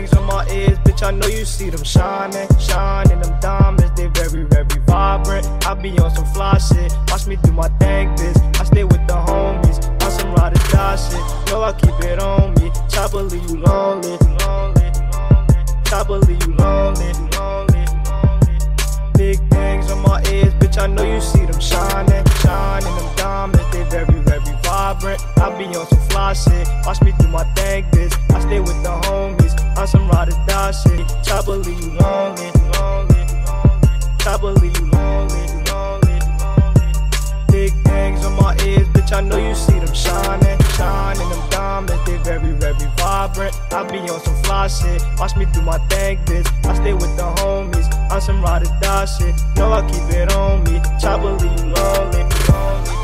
rings on my ears, bitch, I know you see them shining, shining. Them diamonds, they very, very vibrant. I be on some fly shit, watch me do my thing, bitch. I stay with the homies, on some ride or die shit. Yo, I keep it on me, chopper leave you lonely, lonely, lonely. Chopper leave you lonely, lonely, lonely. Big things on my ears, bitch, I know you see them shining, shining. Them diamonds, they very, very vibrant. I be on some fly shit, watch me do my thing, bitch. I stay with the homies, on some ride or die shit. Chopper leave you lonely, lonely, lonely. Chopper leave you lonely, lonely, lonely. Big things on my ears, bitch, I know you see them shining, shining. Them diamonds, they very, very vibrant. I be on some fly shit, watch me do my thing, bitch. I stay with the homies, on some ride or die shit. No, I keep it on me, chopper leave you lonely, lonely.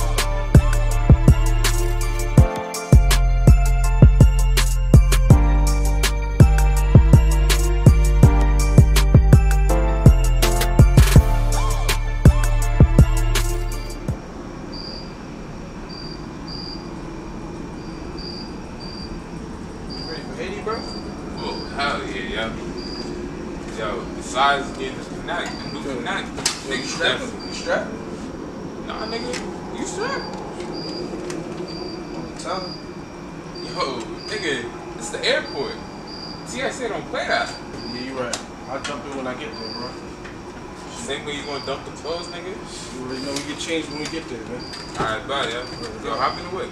When we get there, man. Alright, bye, yeah. Yo, hop in the whip.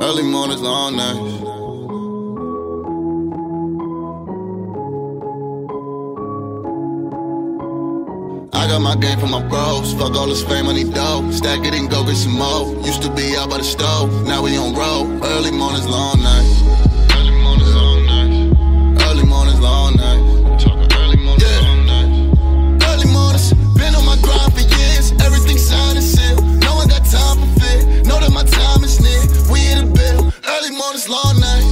Early mornings, long nights. I got my game from my bros. Fuck all this fame, I need dough. Stack it and go get some more. Used to be out by the stove, now we on road. Early mornings, long nights. Early mornings, long nights. Early mornings, long nights. Talking early mornings, yeah. Long nights. Early mornings, been on my grind for years. Everything signed and sealed. No one got time for fear. Know that my time is near. We in the bill. Early mornings, long night.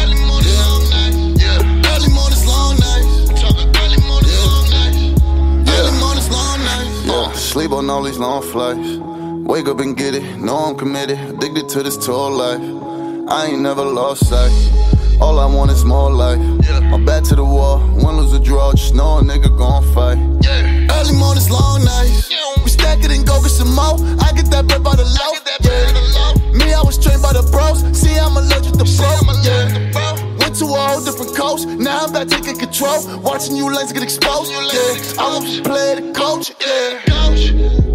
Early mornings, yeah. Long night. Yeah. Early mornings, long night. I'm talking early mornings, yeah. Long night. Yeah. Early mornings, long night. Yeah. Sleep on all these long flights. Wake up and get it. Know I'm committed. Addicted to this tall life. I ain't never lost sight. All I want is more life. Yeah. My back to the wall. Win, lose, or draw. Just know a nigga gon' fight. Yeah. Early mornings, long nights. Yeah. We stack it and go get some more. I get that bread by the loaf. Me, I was trained by the pros. See, I'm allergic to bro, yeah. Went to a whole different coast. Now I'm back taking control. Watching you legs get exposed, yeah. I was playing the coach, yeah.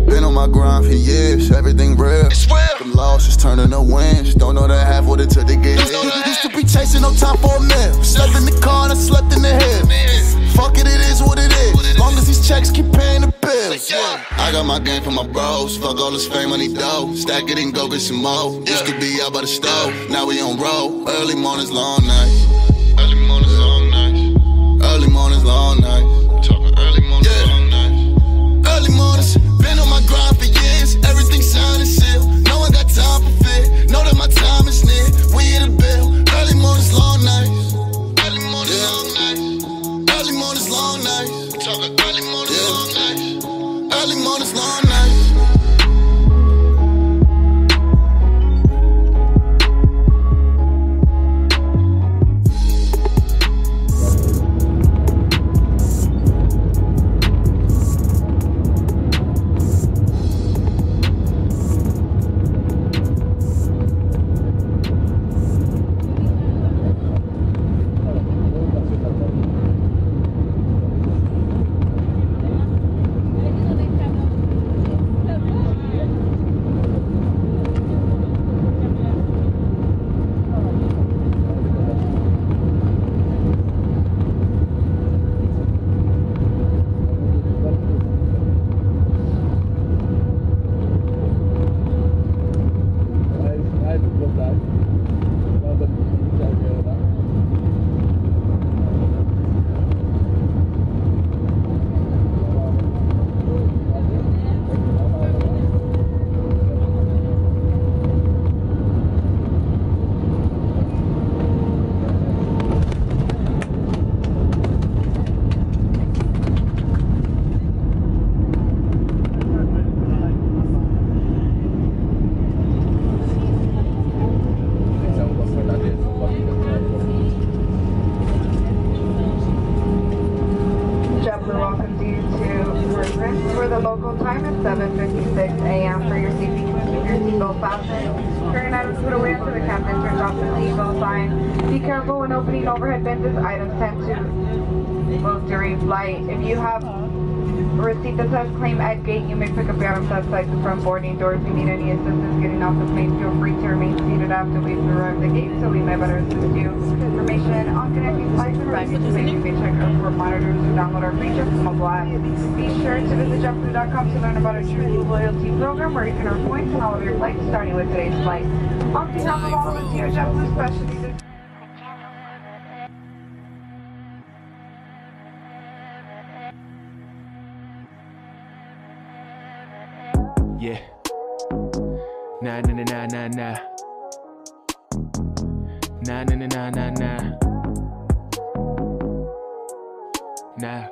Been on my grind for years. Everything real. The losses turning to wins. Don't know that half what it took to get here. Used to be chasing no time for a meal. Slept in the car and I slept in the hills. Fuck it, it is what it is. Long as these checks keep paying the bills. I got my game from my bros. Fuck all this fame, I need dough. Stack it and go get some more. Used to be out by the stove, now we on road. Early mornings, long nights. Early mornings, long nights. Early mornings, long nights. Talking early mornings, yeah. Long nights. Early mornings, been on my grind for years. Everything signed and sealed. No one got time for fear. Know that my time is near. We in the bill. Early mornings, long nights. Early mornings, yeah. Long nights. Early mornings, long nights. Talking early mornings, yeah. Long nights. Early mornings, long nights. line. Be careful when opening overhead bins, as items tend to move during flight. If you have received a such claim at gate, you may pick up your items outside the front boarding door. If you need any assistance getting off the plane, feel free to remain seated after we've arrived at the gate so we may better assist you. Information on connecting flights and routes, you may check airport monitors or download our feature from a blog. Be sure to visit JetBlue.com to learn about our True Loyalty program where you can earn points on all of your flights, starting with today's flight. On behalf of all of you, JetBlue Specialty. Yeah, nah nah nah nah nah, nah nah nah nah nah, nah,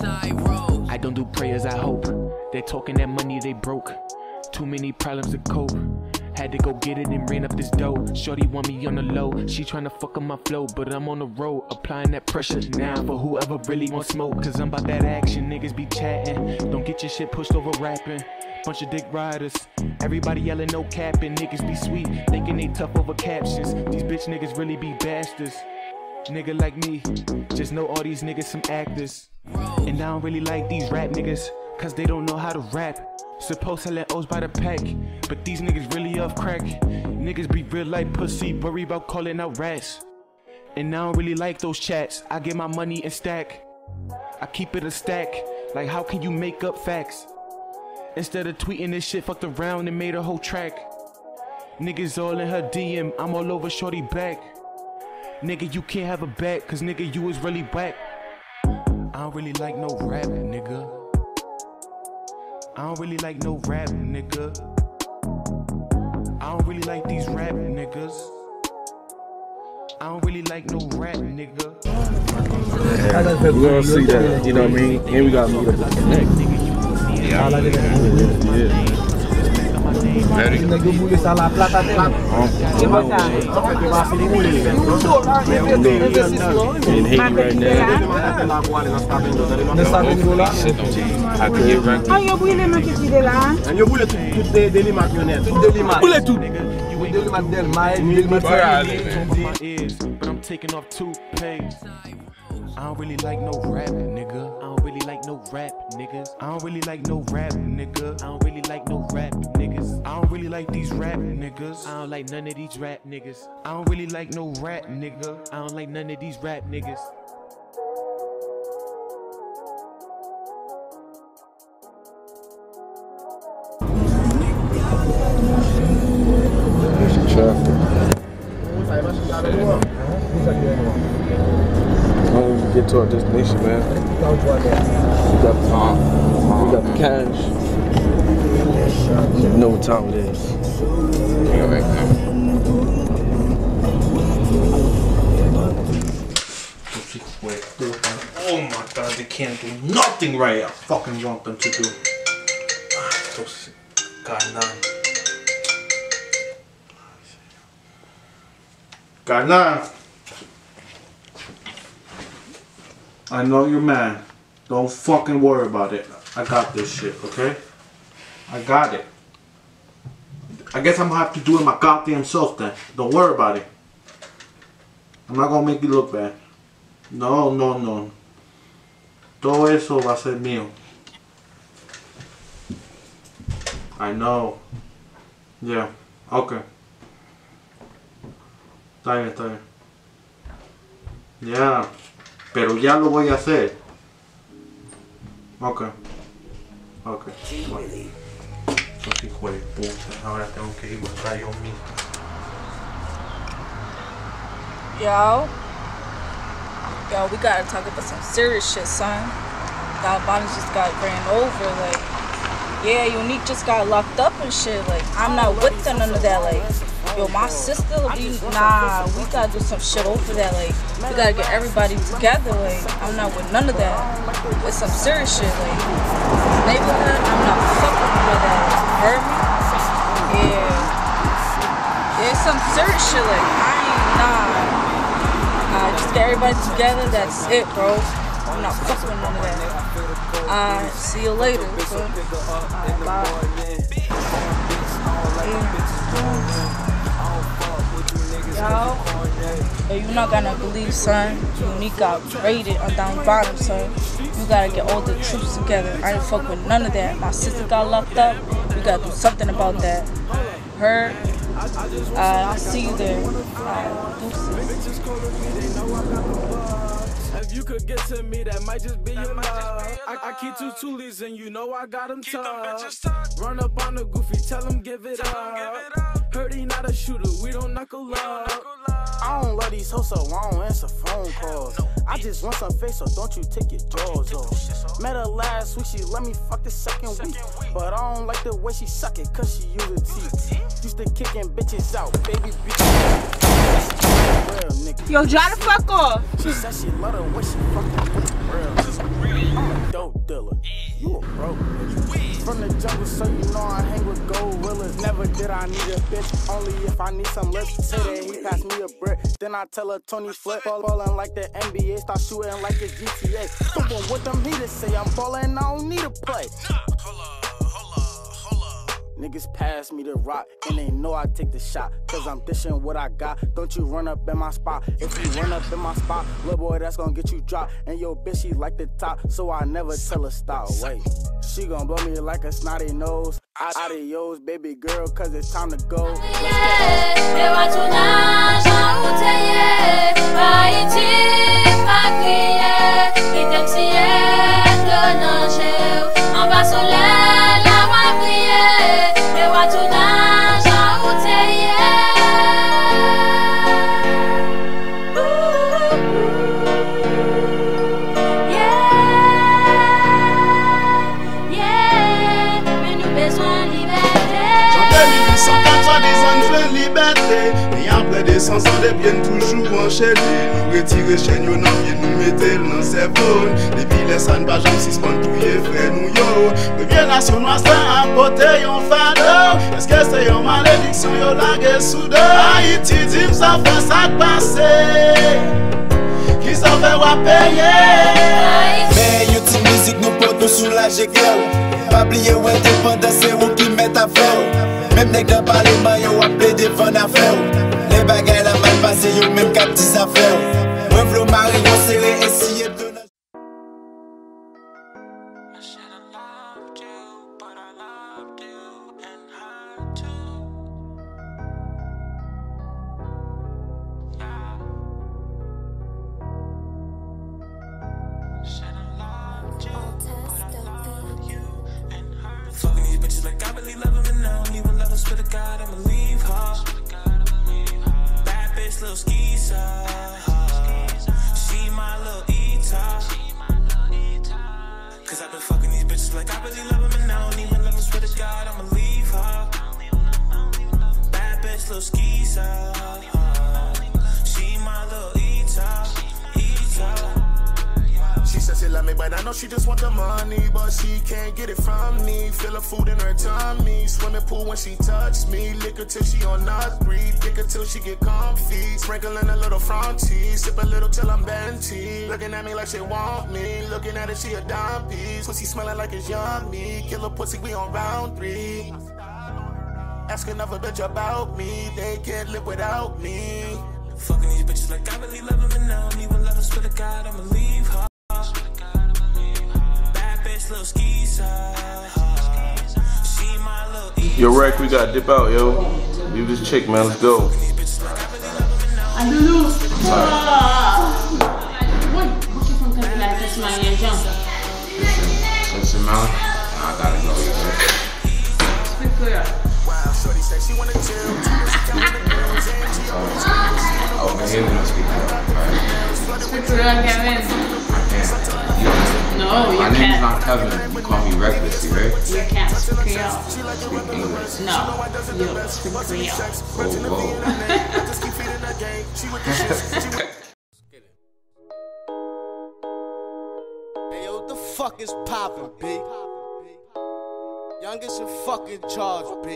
nah. I don't do prayers, I hope. They talking that money, they broke. Too many problems to cope. Had to go get it and ran up this dough. Shorty want me on the low. She tryna fuck up my flow, but I'm on the road applying that pressure now for whoever really wants smoke. Cause I'm about that action. Niggas be chatting, don't get your shit pushed over rapping. Bunch of dick riders, everybody yelling no capping. Niggas be sweet, thinking they tough over captions. These bitch niggas really be bastards. Nigga like me, just know all these niggas some actors. And I don't really like these rap niggas, cause they don't know how to rap. Supposed to let O's by the pack, but these niggas really off crack. Niggas be real like pussy, worry about calling out rats. And I don't really like those chats, I get my money and stack. I keep it a stack, like how can you make up facts? Instead of tweeting this shit, fucked around and made a whole track. Niggas all in her DM, I'm all over shorty back. Nigga, you can't have a back, cause nigga, you is really whack. I don't really like no rap, nigga. I don't really like no rap, nigga. I don't really like these rap niggas. I don't really like no rap, nigga. We don't see that, you know what I mean? And we gotta meet up with the next. Yeah, I like it. But I'm taking off toothpaste. I don't really like no rap, nigga. I don't really like no rap, niggas. I don't really like no rap, nigga. I don't really like no rap, niggas. I don't really like these rap niggas. I don't like none of these rap niggas. I don't really like no rap, nigga. I don't like none of these rap niggas. Get to our destination, man. We got the cash. You know what time it is. Yeah, right now. Oh my god, they can't do nothing right. I fucking want them to do. God, nah. I know your man. Don't fucking worry about it. I got this shit, okay? I got it. I guess I'm gonna have to do it my goddamn self then. Don't worry about it. I'm not gonna make you look bad. No, no, no. Todo eso va a ser mío. I know. Yeah, okay. Está bien, está bien. Yeah. Pero ya lo voy a hacer. Ok. Ok. Bueno. Estos hijos de puta. Ahora tengo que ir a buscar yo mismo. Yo. Yo, we gotta talk about some serious shit, son. That body just got ran over. Like, yeah, Unique just got locked up and shit. Like, I'm not with them none of that. Like, yo, my sister, we gotta do some shit over that, like, we gotta get everybody together, like, I'm not with none of that. It's some serious shit, like, neighborhood, I'm not fucking with that, you heard me? Yeah. It's some serious shit, like, I just get everybody together, that's it, bro. I'm not fucking with none of that. Alright, see you later, bro. Alright, bye. Yeah. dog. But you're not gonna believe, son. Unique got raided on down bottom, son. You gotta get all the troops together. I ain't fuck with none of that. My sister got locked up. You gotta do something about that. Her, I'll see you there. If you could get to me, that might just be your love. I keep two toolies and you know I got them tough. Run up on the goofy, tell him give it up. Heard he not a shooter, we don't knuckle up. I don't love these hoes, so I don't answer phone calls. I just want some face, so don't you take your jaws off. Met her last week, she let me fuck the second week. But I don't like the way she suck it, cause she use her teeth. Used to kicking bitches out, baby bitch. Yo, dry the fuck off. She said she love her when she fucking with real. I'm a dope dealer, you a broke bitch. From the jungle, so you know I hang with gorillas. Never did I need a bitch, only if I need some lips. Today he passed me a brick, then I tell her Tony flip. Ballin' like the NBA, start shooting like it's GTA. Boom boom, what them haters say, I'm ballin', I don't need a play. Niggas pass me the rock, and they know I take the shot, cause I'm dishing what I got. Don't you run up in my spot. If you run up in my spot, little boy, that's gonna get you dropped. And yo, bitch, she like the top, so I never tell her stop. Wait, she gonna blow me like a snotty nose. Adios, baby girl, cause it's time to go. Let's go. Sans les bien toujours enchaînés. Nous retirer chaîne, nous mettez dans ces vols. Les villes, ça ne va jamais si spantouiller, frère, nous yo. Première nation noire, ça a apporté un fado. Est-ce que c'est une malédiction, yo la guerre soudain? Haïti, dit, ça fait ça passer. Qui s'en fait à payer? Mais yo, ti musique, nous portons sous la guerre. Pas oublier, ouais, dépendant, c'est où qui met à faire. Même nèg dans parler, yo, appelé des fans à faire. Les bagailles la mal passé, yo même qu'à petits affaires. Moi v'lo mari, yo serré, essayez de donner. I should have loved you, but I loved you and her too. Yeah. Should have loved you, but I loved you and her too. Fucking these bitches like I really love them and I don't even love them. Swear to God, I'ma leave her. Little skeezer, she my little eater. Cause I've been fucking these bitches like I really love them and I don't even love them. Swear to God, I'ma leave her. Bad bitch, little skeezer, she my little eater. She said she love me, but I know she just want the money. But she can't get it from me. Feelin' food in her tummy. Swimming pool when she touch me. Lick her till she on us breathe. Lick her till she get comfy. Sprinkling a little fronty. Sip a little till I'm benty. Looking at me like she want me. Looking at her, she a dime piece. Pussy smelling like it's yummy. Killer pussy, we on round 3. Ask another bitch about me. They can't live without me. Fucking these bitches like I really love them and I don't even love them. Swear to God, I'ma leave her. Yo, Rec, we gotta dip out, yo. Leave this chick, man. Let's go. I don't know. Listen, man. I gotta go, No, my name's not Kevin. You call me Reckless, right? You can't speak Creole. Speak English. No, you don't speak Creole. Oh, whoa. Hey, yo, what the fuck is poppin', B? Youngest and fucking charge, B.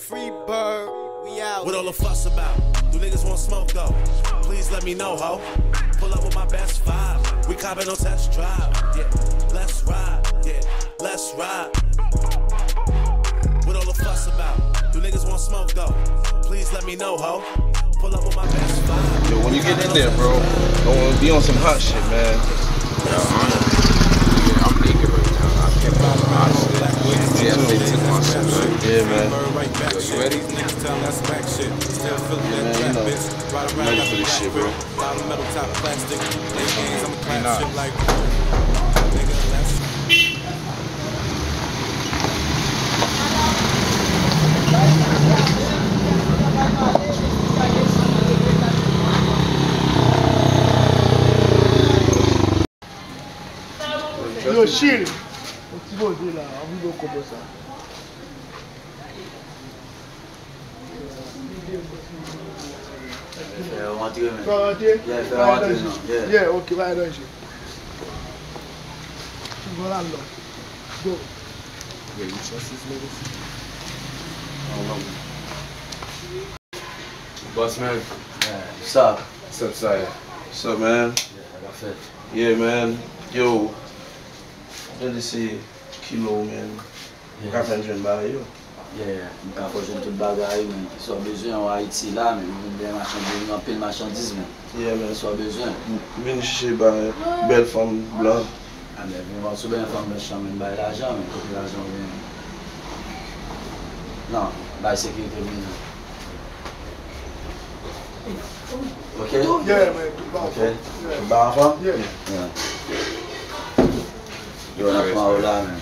Free bird, we out. What all the fuss about? Do niggas want smoke, though? Please let me know, ho. Pull up with my best five. We coppin' on test drive. Yeah, let's ride. Yeah, let's ride. What all the fuss about? Do niggas want smoke, though? Please let me know. let me know, ho. Pull up with my best five. Yo, when you get in there, bro, don't be on some hot shit, man. Yo, honestly, I'm naked right now. I can't buy some hot shit. Yeah, I'm naked in my shit, man. Yeah, man. Yo, you ready? Yeah, man, I'm ready for this shit, bro. Nah. Yo, chill. What you gonna do now? I'm gonna go boss. Yeah, okay, why don't you? Go. Yeah, you trust this legacy? Boss man, what's up? What's up, Sire? What's up, man? Yeah, that's it. Yeah, man. Yo, let me see kilo, man. You can't find your bag, yo. Yeah, you can't find your bag, man. So besoin en Haïti là, mais des marchandises, un peu de marchandises, man. Yeah, man. So besoin. Vin chez belle femme blanche. Ah mais vin chez belle femme blanche, man. Bah l'argent, man. L'argent, man. Non, by security visa. Okay? Yeah, man. Okay? Bafa? Yeah. Yeah. You want to come out there, man?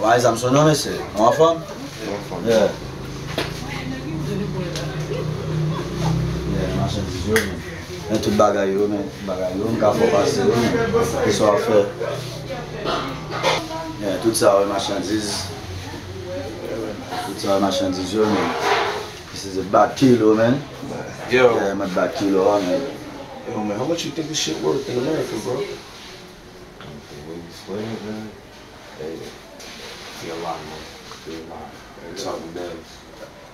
Why is I'm so nervous? I'm from? Yeah. Yeah, man, c'est du jour, man. Mais tout bagaille, man. Bagaille, man. Quand faut passer, man. Qu'est-ce qu'on va faire? Yeah, tout ça, ouais, marchandises. It's all marchandise, yo, man. This is a bad kilo, man. Yo. Yeah, I'm a bad kilo, man. Yo, man, how much you think this shit worth in America, bro? I don't think we be sweating, man. Hey, it's a lot, man. It's a lot. It's all the days.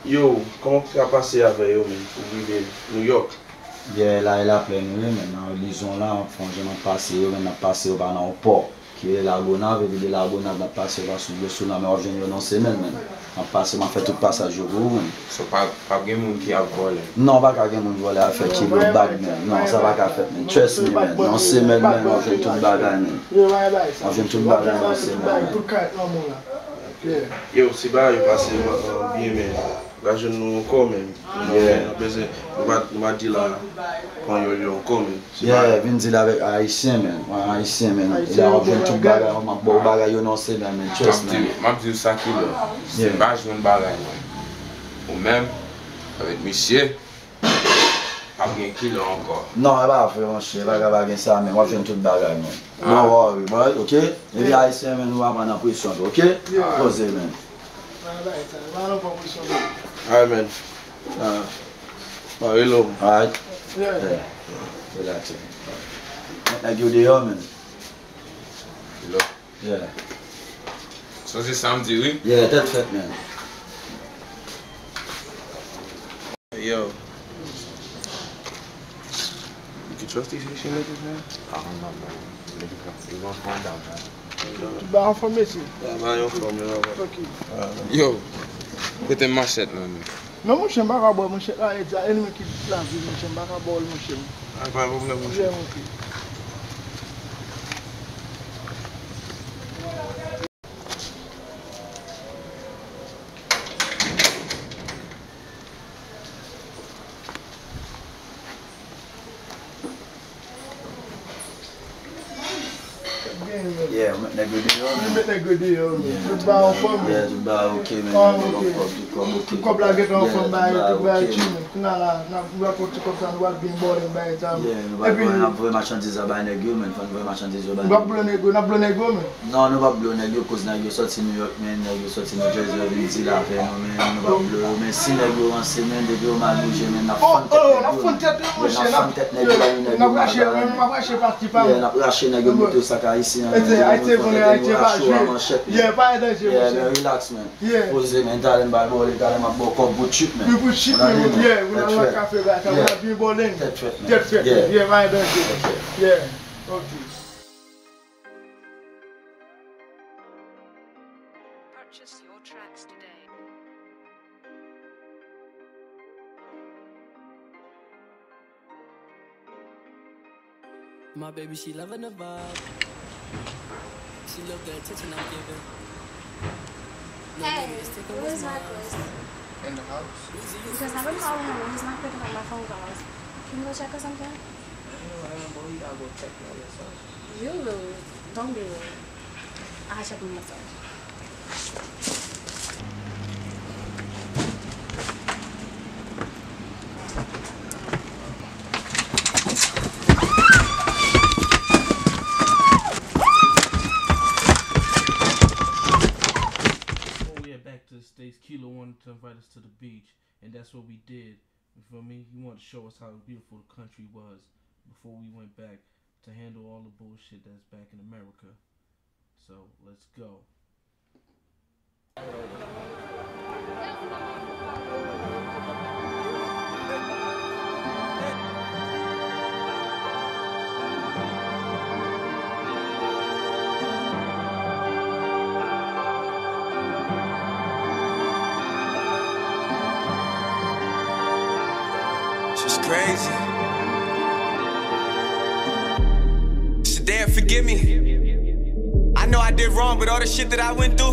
Yo, comment tu as passé avec yo, man? Pour vivre New York? Yeah, là, il a plein de nuit, maintenant. Les gens là, on fait un passé, yo, on a passé au banan au port. Qui est la bonne, et puis la bonne, on a passé au banan au port, mais on vient dans semaine, man. On fait tout passage au bout. So, pas quelqu'un qui a volé? Non, pas quelqu'un qui a volé, a fait kilo bag, man. Non, ça va qu'à faire, man. Trust me, man. Non, c'est man, man. On fait tout bagaille, man. On fait tout bagaille, on fait tout bagaille, man. Yo, si bah, il passe bien, man. Là, je nous encore, man. On va dire là, quand il y a encore, man. Yeah, viens dire avec Haïtien, man. Un Haïtien, man. Il a fait tout bagaille, on m'a beau bagaille, on sait, man. Trust me. Je dis ça qui là. C'est pas jouer une bagaille. Ou même, avec monsieur, pas bien kilo encore. Non, il va faire un chien, il va faire ça, mais moi je fais toute bagaille. Non, oui, ok? Et les Haïtiens, nous allons prendre la pression, ok? Posez, man. Alright, man. Hello. Alright? Yeah. Relax. Like you there, man. Hello? Yeah. So c'est samedi, oui? Yeah, that's it, man. Hey, yo. You can trust these Haitian niggas, man? I don't know, man. You're gonna find out, man. Tu bats information? Yeah, man, you're from me, man. Yo, get a machette, man. No, I'm not going to buy a machette. I'm not going to buy a machette. I'm not going to buy a machette. I'm going to buy a machette. Yeah, make that good deal. You make that good deal. Yeah, to buy on from me. Yeah, to buy okay, man. To come like get on from buy, to buy cheap. Nah, we are going to come and work being boring by the time. Yeah, we are going to buy merchandise, buy nego, man. From buy merchandise, buy. Not blow nego, not blow nego, man. No, no, not blow nego, cause nego sort in New York, man. Nego sort in New Jersey, in Zimbabwe, man. No, not blow, man. See nego on cement, nego malouche, man. Na front, I take buy that shit. Yeah, relax, man. Yeah. Put them in Thailand by ball. Thailand my ball come good cheap, man. Good cheap, man. Yeah, we don't like cafe guys. We have been balling. That's right. Yeah, buy that shit. Yeah. Okay. Purchase your tracks today. My baby, she loving the vibe. She love the attention I'm giving. Hey, where's Reckless? In the house. Because I've been calling him and he's not picking up my phone calls. Can you go check or something? No, you gotta go check it on yourself. You rude. Don't be rude. I'll check on myself. Kilo wanted to invite us to the beach, and that's what we did. You feel me? He wanted to show us how beautiful the country was before we went back to handle all the bullshit that's back in America. So let's go. It's crazy. So damn, forgive me. I know I did wrong, but all the shit that I went through,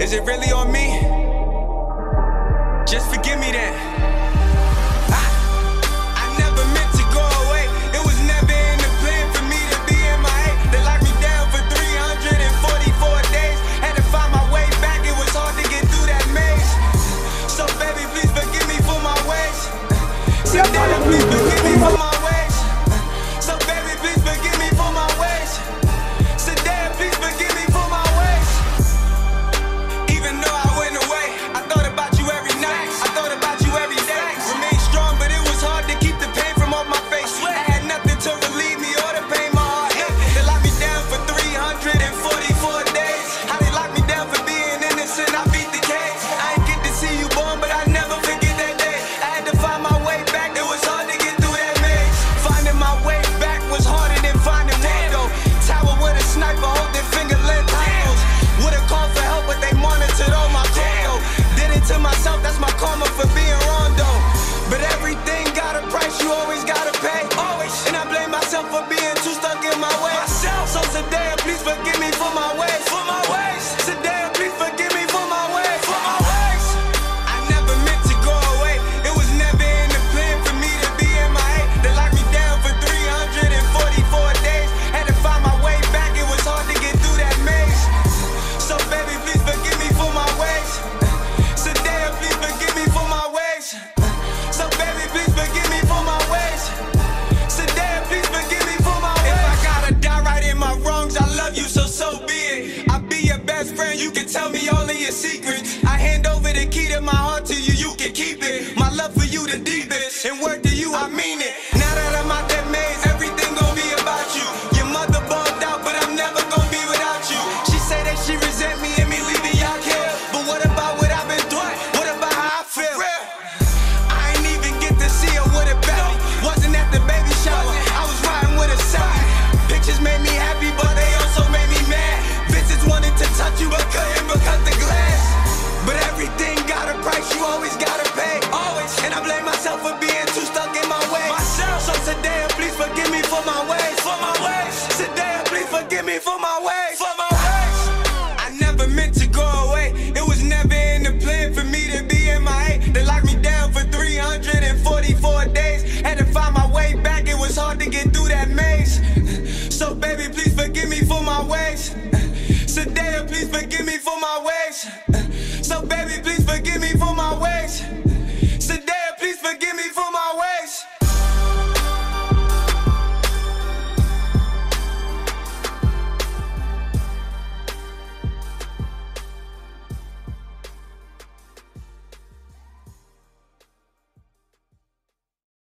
is it really on me? Just forgive me then. Secret. I hand over the key to my heart to you, you can keep it. My love for you the deepest. And we're